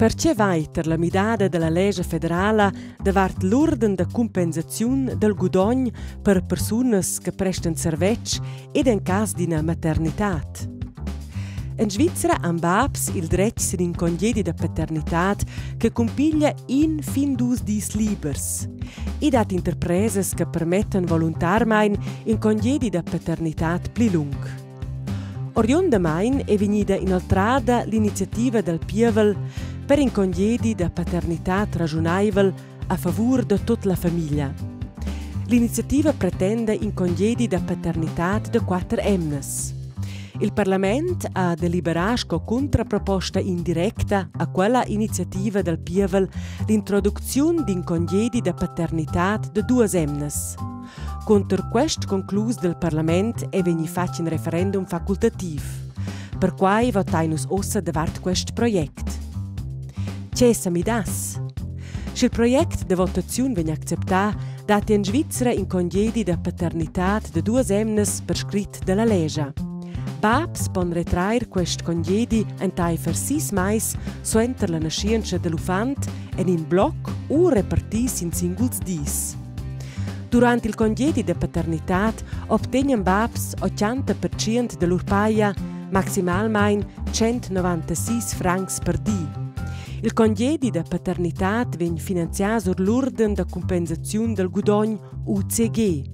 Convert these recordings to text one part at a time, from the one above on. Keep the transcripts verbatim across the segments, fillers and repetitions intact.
Perche vaiter la midada della legge federala davart l'urden da compensazione del guadogn per personas che presten servetsch ed in caso di una maternitat. In Svizzera han babs il dretg sin in congedo da paternitat che compiglia in fin dus dis libers. Ed hat interpreses che permetten volontarmain in congedo da paternitat pli lung. Oriunda Main è venuta inoltrata l'iniziativa del Pievel per i congedi da paternità ragionevole a favore di tutta la famiglia. L'iniziativa pretende i congedi da paternità da quattro emnes. Il Parlamento ha deliberato contraproposta indiretta a quella iniziativa del Pievel l'introduzione di congedi da paternità da due emnes. Contro questo conclus del Parlamento è venuto fatto un referendum facoltativo, per cui votiamo ossa davanti questo progetto. C'è samidas. Se il progetto di votazione viene accettato, date in Svizzera in congedi da paternità da due emnes per scritto della legge. Babs possono retraire questi congedi in tai per sis mais, so entro la nascenza dell'ufant e in blocco o repartiti in singols dis. Durante il congedo di paternità ottengono babs ottanta per cento dell'urpaia, maximalmein centonovantasei francs per dì. Il congedo di paternità viene finanziato l'ordine da compensazione del guadagno U C G.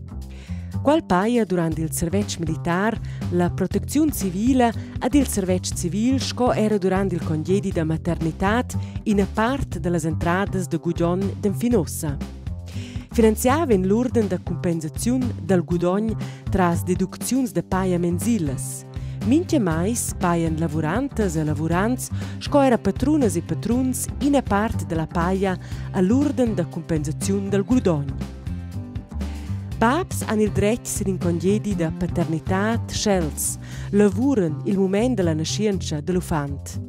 Qual paia durante il servizio militare, la protezione civile ed il servizio civile era durante il congedo di maternità in una parte delle entrate del guadagno di finossa. Finanziava in l'ordine da compensazione del guadagno tra deduzioni de paia mensiles. Minche mais paian lavorantes e lavorants, scoera patrunas e patruns in una parte della paia all'ordine da compensazione del guadagno. Babs hanno il diritto sin in congedi da paternità scels, lavorano il momento della nascenza dell'ufant.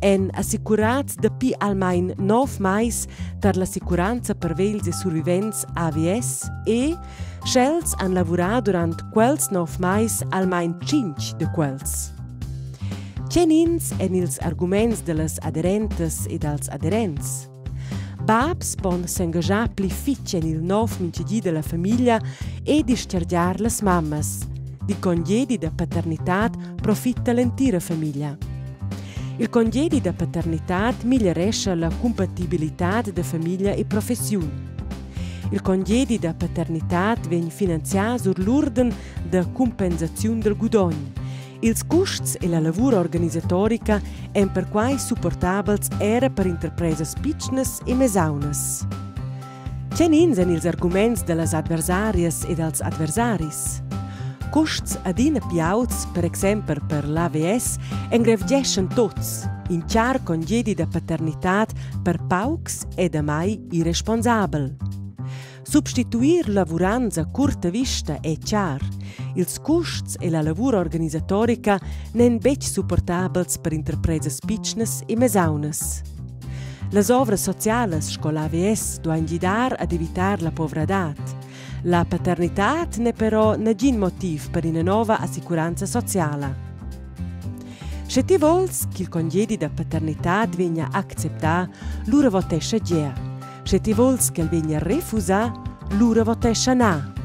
En assicurats da pi almain nove mais tar l'assicuranza per vegls e survivents A V S e schels han lavorat durant quels nove mais almain cinque de quels. Cenins en ils arguments de las aderentes e dels aderents. Babs pon s'engagiar pli fitch en il nov mincegì de la famiglia e discergiar las mammas. Di congedi da paternitat profitta l'entira famiglia. Il congedo da paternità miglioresce la compatibilità di famiglia e professione. Il congedo da paternità viene finanziato sull'ordine da compensazione del guadagno. I costi e la lavoro organizzatorica sono per quai supportabili era per imprese piccole e mesaune. C'è sono gli argomenti delle avversarie e degli avversari. Costs adina piauts, per esempio per l'A V S, engravgescen tots, in chiar congedi da paternità per paucs e da mai irresponsabile. Substituir lavorants a curta vista è chiar. Ils costs e la lavoro organizzatorica nen bec supportabils per interpreses piccnes e mesaunes. Las ovres sociales con l'A V S doan gidar ad evitar la povradat. La paternità ne però nagin motiv per una nuova assicuranza sociale. Se ti vols che il congedo da paternità venga accettato, l'ora votesce già. Se ti vols che il venga refusato, l'ora votesce no.